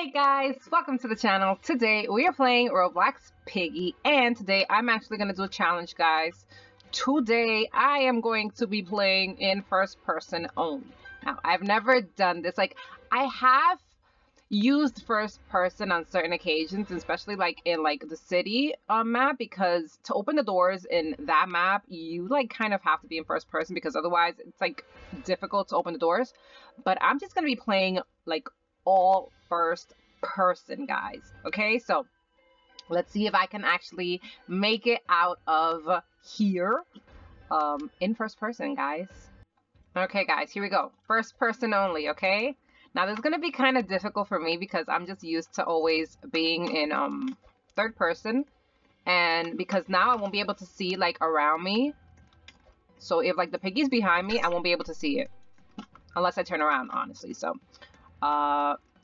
Hey guys, welcome to the channel. Today we are playing Roblox Piggy, and today I'm actually going to do a challenge, guys. Today I am going to be playing in first person only. Now, I've never done this. Like, I have used first person on certain occasions, especially like in the city map, because to open the doors in that map you like kind of have to be in first person, because otherwise it's like difficult to open the doors. But I'm just gonna be playing like all first person, guys. Okay, so let's see if I can actually make it out of here in first person, guys. Okay guys, here we go, first person only. Okay, now, this is going to be kind of difficult for me because I'm just used to always being in third person. And because now I won't be able to see, like, around me. So, if, like, the piggy's behind me, I won't be able to see it. Unless I turn around, honestly. So,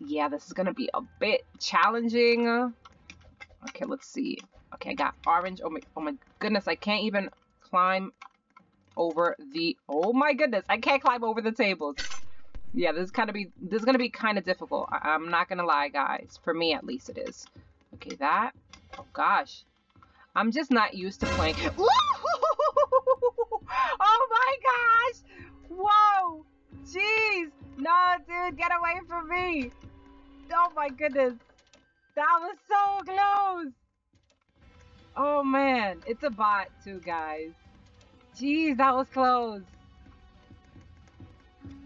yeah, this is going to be a bit challenging. Okay, let's see. Okay, I got orange. Oh my goodness, I can't even climb over the... Oh, my goodness, I can't climb over the tables. Yeah, this is gonna be kind of difficult. I'm not gonna lie, guys. For me, at least, it is. Okay, that. Oh gosh, I'm just not used to playing. Woo! Oh my gosh! Whoa! Jeez! No, dude, get away from me! Oh my goodness, that was so close! Oh man, it's a bot too, guys. Jeez, that was close.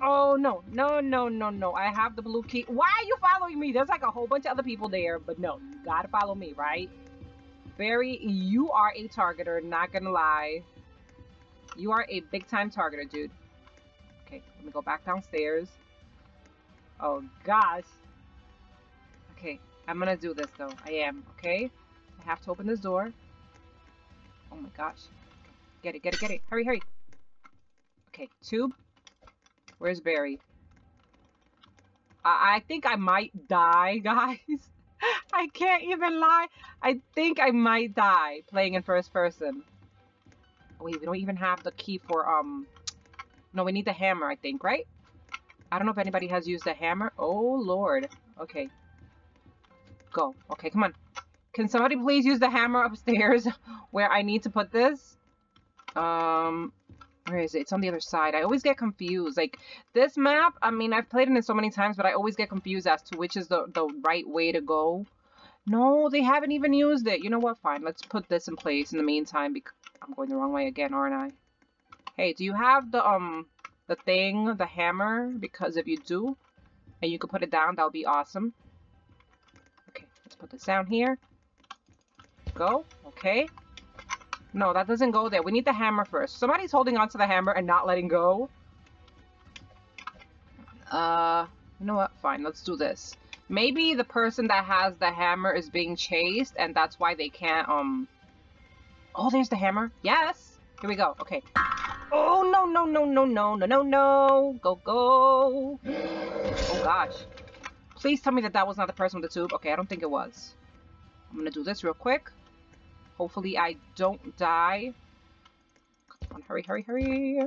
Oh, no, no, no, no, no. I have the blue key. Why are you following me? There's like a whole bunch of other people there, but no, you gotta follow me, right? Barry, you are a targeter, not gonna lie. You are a big-time targeter, dude. Okay, let me go back downstairs. Oh, gosh. Okay, I'm gonna do this, though. I am, okay? I have to open this door. Oh, my gosh. Get it, get it, get it. Hurry, hurry. Okay, tube. Where's Barry? I think I might die, guys. I can't even lie. I think I might die playing in first person. Wait, we don't even have the key for, No, we need the hammer, I think, right? I don't know if anybody has used the hammer. Oh, Lord. Okay. Go. Okay, come on. Can somebody please use the hammer upstairs where I need to put this? Where is it? It's on the other side. I always get confused. Like, this map, I mean, I've played it so many times, but I always get confused as to which is the right way to go. No, they haven't even used it. You know what? Fine. Let's put this in place in the meantime, because I'm going the wrong way again, aren't I? Hey, do you have the thing, the hammer? Because if you do, and you can put it down, that'll be awesome. Okay, let's put this down here. Go. Okay. No, that doesn't go there. We need the hammer first. Somebody's holding on to the hammer and not letting go. You know what? Fine, let's do this. Maybe the person that has the hammer is being chased, and that's why they can't, Oh, there's the hammer. Yes! Here we go. Okay. Oh, no, no, no, no, no, no, no, no. Go, go. Oh, gosh. Please tell me that that was not the person with the tube. Okay, I don't think it was. I'm gonna do this real quick. Hopefully I don't die. Come on, hurry, hurry, hurry.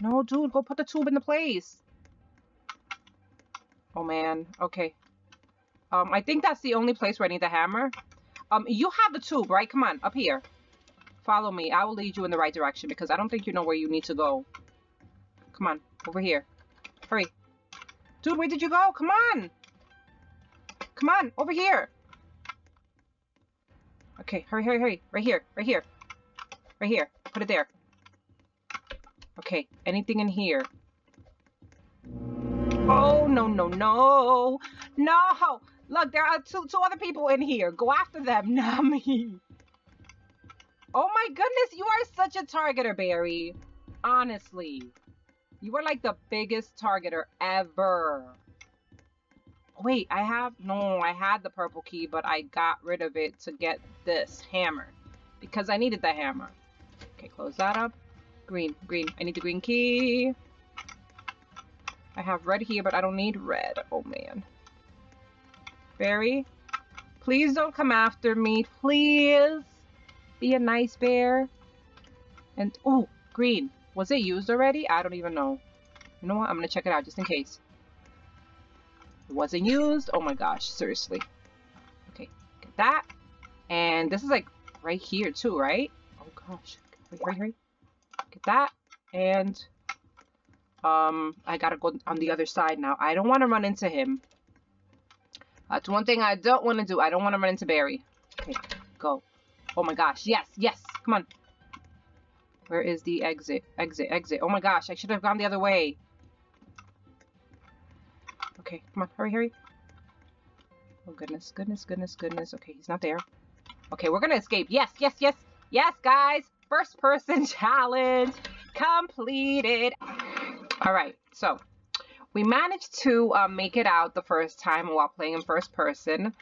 No, dude, go put the tube in the place. Oh, man. Okay. I think that's the only place where I need the hammer. You have the tube, right? Come on, up here. Follow me. I will lead you in the right direction because I don't think you know where you need to go. Come on, over here. Hurry. Dude, where did you go? Come on. Come on, over here. Okay, hurry, hurry, hurry. Right here, right here. Right here. Put it there. Okay, anything in here? Oh, no, no, no. No! Look, there are two other people in here. Go after them, not me. Oh my goodness, you are such a targeter, Barry. Honestly. You are like the biggest targeter ever. Wait, I have... No, I had the purple key, but I got rid of it to get this hammer. Because I needed the hammer. Okay, close that up. Green, green. I need the green key. I have red here, but I don't need red. Oh, man. Barry, please don't come after me. Please. Be a nice bear. And... Oh, green. Was it used already? I don't even know. You know what? I'm going to check it out just in case. wasn't used. Oh my gosh, seriously. Okay, get that. And this is like right here too, right? Oh gosh, right. Get that. And I gotta go on the other side now. I don't want to run into him. That's one thing I don't want to do. I don't want to run into Barry. Okay, go. Oh my gosh, yes, yes, come on. Where is the exit? Exit, exit. Oh my gosh, I should have gone the other way. Okay, come on, hurry, hurry. Oh goodness, goodness, goodness, goodness. Okay, he's not there. Okay, we're gonna escape. Yes, yes, yes, yes, guys. First person challenge completed. All right, so we managed to make it out the first time while playing in first person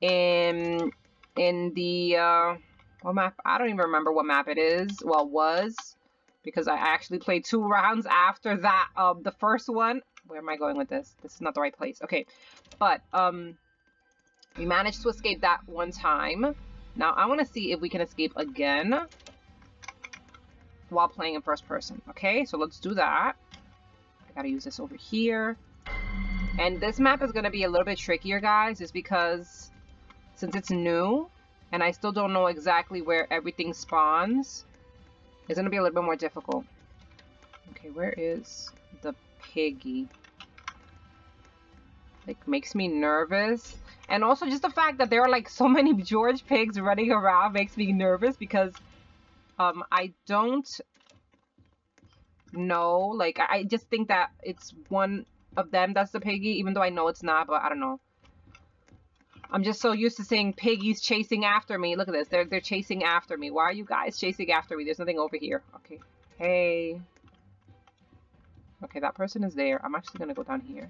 in the what map? I don't even remember what map it is. Well, was, because I actually played 2 rounds after that of the first one. Where am I going with this? This is not the right place. Okay, but we managed to escape that one time. Now I want to see if we can escape again while playing in first person. Okay, so let's do that. I gotta use this over here. And this map is gonna be a little bit trickier, guys, is because since it's new and I still don't know exactly where everything spawns, it's gonna be a little bit more difficult. Okay, where is the piggy? Like, makes me nervous. And also just the fact that there are like so many George pigs running around makes me nervous, because I don't know, like I just think that it's one of them that's the piggy, even though I know it's not, but I don't know. I'm just so used to seeing piggies chasing after me. Look at this, they're chasing after me. Why are you guys chasing after me? There's nothing over here. Okay, hey. Okay, that person is there. I'm actually gonna go down here.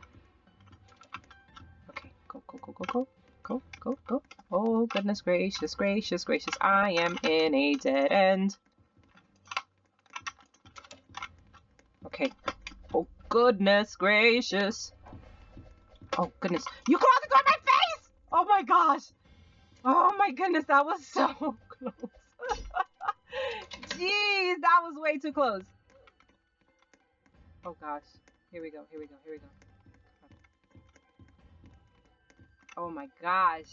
Okay, go, go, go, go, go. Go, go, go. Oh, goodness gracious, gracious, gracious. I am in a dead end. Okay. Oh, goodness gracious. Oh, goodness. You closed the door in my face! Oh, my gosh. Oh, my goodness. That was so close. Jeez, that was way too close. Oh, gosh. Here we go. Here we go. Here we go. Oh my gosh,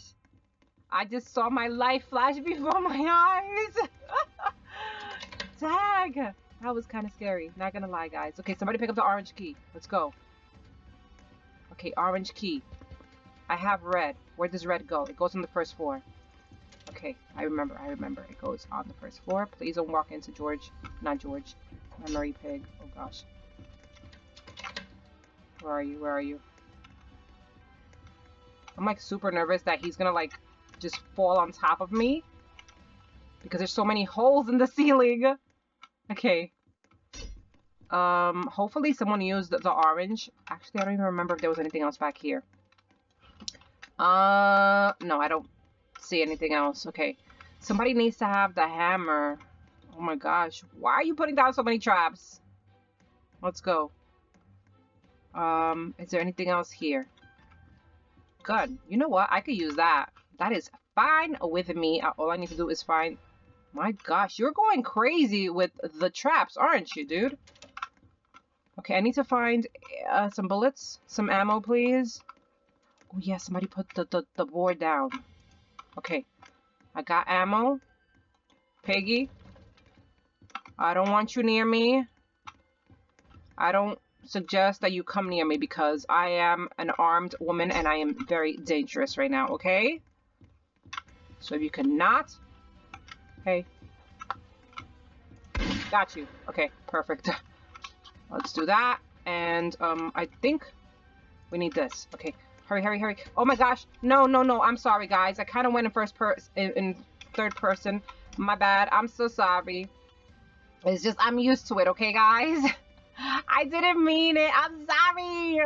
I just saw my life flash before my eyes. Dang, that was kind of scary, not gonna lie, guys. Okay, somebody pick up the orange key. Let's go. Okay, orange key. I have red. Where does red go? It goes on the first floor. Okay, I remember. It goes on the first floor. Please don't walk into George. Not George. Memory pig. Oh gosh. Where are you? Where are you? I'm like super nervous that he's gonna like just fall on top of me, because there's so many holes in the ceiling. Okay. Hopefully someone used the orange. Actually, I don't even remember if there was anything else back here. No, I don't see anything else. Okay. Somebody needs to have the hammer. Oh my gosh. Why are you putting down so many traps? Let's go. Is there anything else here? Good. You know what? I could use that. That is fine with me. All I need to do is find... My gosh, you're going crazy with the traps, aren't you, dude? Okay, I need to find some bullets, some ammo, please. Oh, yeah, somebody put the board down. Okay, I got ammo. Piggy, I don't want you near me. I don't... suggest that you come near me, because I am an armed woman and I am very dangerous right now, okay? So if you cannot... Hey. Got you. Okay, perfect. Let's do that. And, I think we need this. Okay, hurry, hurry, hurry. Oh my gosh. No, no, no. I'm sorry, guys. I kind of went in third person. My bad. I'm so sorry. It's just, I'm used to it, okay, guys? I didn't mean it. I'm sorry.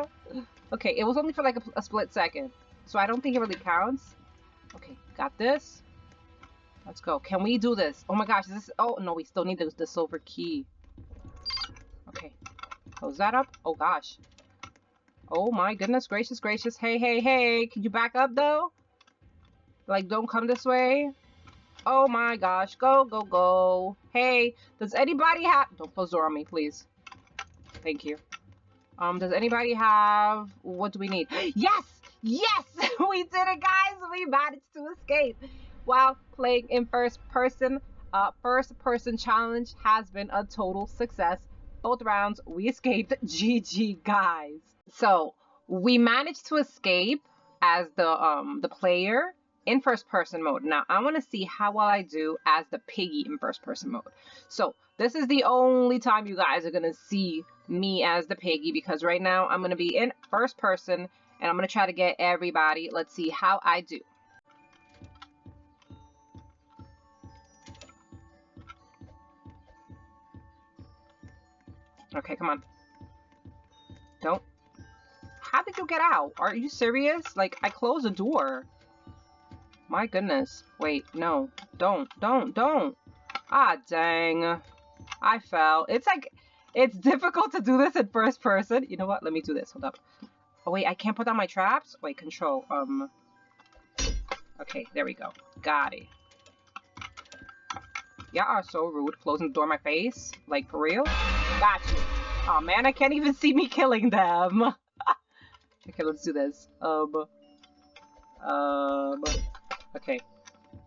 Okay, it was only for like a split second, so I don't think it really counts. Okay, got this. Let's go. Can we do this? Oh my gosh, is this... Oh, no, we still need the silver key. Okay, close that up. Oh, gosh. Oh, my goodness gracious gracious. Hey, hey, hey. Can you back up, though? Like, don't come this way. Oh, my gosh. Go, go, go. Hey, does anybody have... Don't close the door on me, please. Thank you. Does anybody have... What do we need? Yes! Yes, we did it, guys. We managed to escape while playing in first person. First person challenge has been a total success. Both rounds we escaped. GG, guys. So we managed to escape as the player in first person mode. Now I want to see how well I do as the piggy in first person mode. So this is the only time you guys are gonna see me as the piggy, because right now I'm gonna be in first person and I'm gonna try to get everybody. Let's see how I do. Okay, come on. Don't. How did you get out? Are you serious? Like, I closed the door. My goodness. Wait, no. Don't. Ah, dang. I fell. It's like, it's difficult to do this in first person. You know what? Let me do this. Hold up. Oh, wait, I can't put down my traps? Wait, control. Okay, there we go. Got it. Y'all are so rude. Closing the door in my face. Like, for real? Got you. Oh man, I can't even see me killing them. Okay, let's do this. Okay.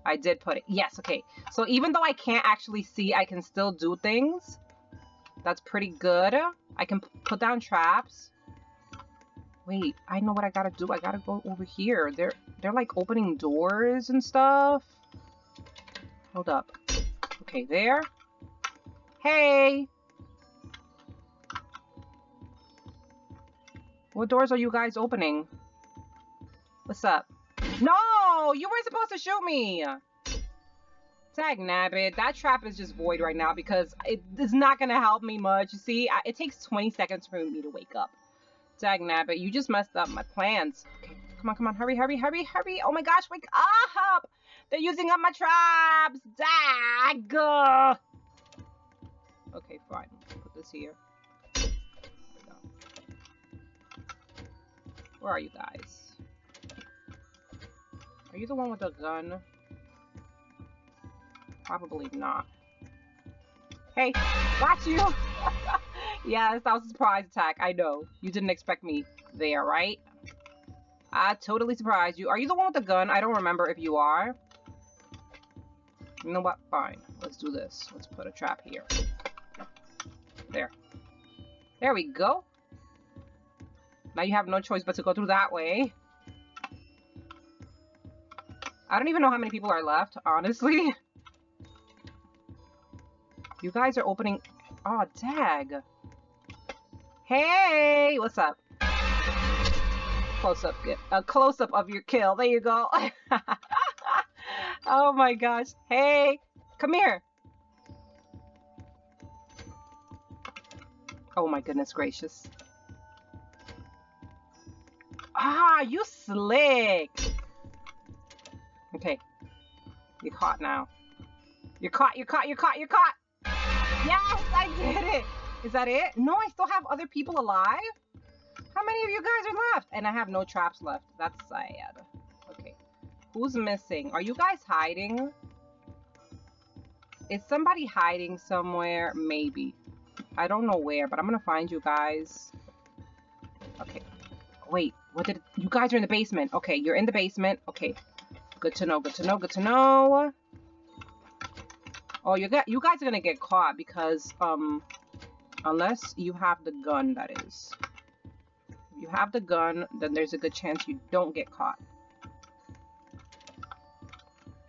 I did put it. Yes, okay. So even though I can't actually see, I can still do things. That's pretty good. I can put down traps. Wait, I know what I gotta do. I gotta go over here. They're like opening doors and stuff. Hold up. Okay, there. Hey! What doors are you guys opening? What's up? No! You weren't supposed to shoot me! Tag nabbit. That trap is just void right now because it is not going to help me much. You see, it takes 20 seconds for me to wake up. Tag nabbit, you just messed up my plans. Okay, come on. Hurry. Oh my gosh, wake up! They're using up my traps! Dag! Okay, fine. Put this here. Where are you guys? Are you the one with the gun? Probably not. Hey, got you! Yes, that was a surprise attack. I know. You didn't expect me there, right? I totally surprised you. Are you the one with the gun? I don't remember if you are. You know what? Fine. Let's do this. Let's put a trap here. There. There we go. Now you have no choice but to go through that way. I don't even know how many people are left, honestly. You guys are opening... Oh, dag. Hey, what's up? Close-up. A close-up of your kill. There you go. Oh, my gosh. Hey, come here. Oh, my goodness gracious. Ah, you slick. Okay. You're caught now. You're caught. Yes, I did it. Is that it? No, I still have other people alive. How many of you guys are left? And I have no traps left. That's sad. Okay. Who's missing? Are you guys hiding? Is somebody hiding somewhere? Maybe. I don't know where, but I'm going to find you guys. Okay. Wait. What did you guys are in the basement? Okay, you're in the basement. Okay, good to know. Oh, you guys are gonna get caught because unless you have the gun, that is. If you have the gun, then there's a good chance you don't get caught.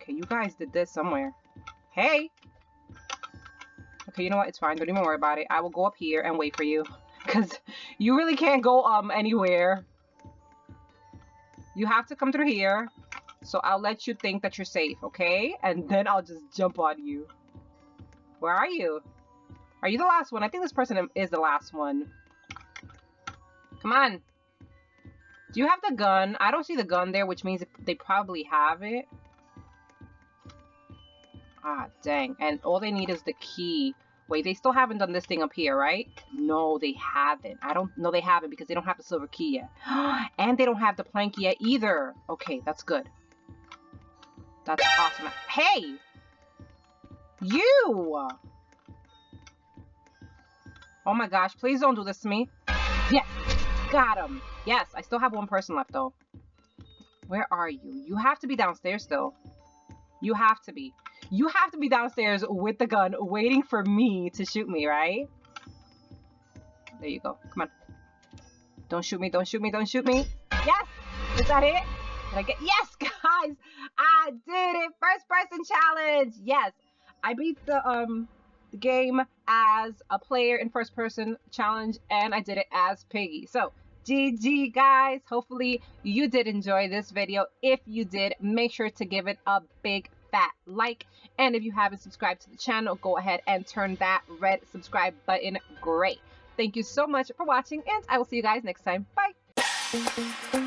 Okay, you guys did this somewhere. Hey. Okay, you know what? It's fine. Don't even worry about it. I will go up here and wait for you, because you really can't go anywhere. You have to come through here, so I'll let you think that you're safe, okay? And then I'll just jump on you. Where are you? Are you the last one? I think this person is the last one. Come on. Do you have the gun? I don't see the gun there, which means they probably have it. Ah, dang. And all they need is the key. Wait, they still haven't done this thing up here, right? No, they haven't. I don't know, they haven't, because they don't have the silver key yet. And they don't have the plank yet either. Okay, that's good. That's awesome. Hey! You! Oh my gosh, please don't do this to me. Yes! Got him! Yes, I still have one person left though. Where are you? You have to be downstairs still. You have to be. You have to be downstairs with the gun waiting for me to shoot me, right? There you go. Come on. Don't shoot me. Don't shoot me. Don't shoot me. Yes. Is that it? Did I get? Yes, guys. I did it. First person challenge. Yes. I beat the game as a player in first person challenge, and I did it as Piggy. So GG, guys. Hopefully you did enjoy this video. If you did, make sure to give it a big fat like, and if you haven't subscribed to the channel, go ahead and turn that red subscribe button gray. Thank you so much for watching, and I will see you guys next time. Bye.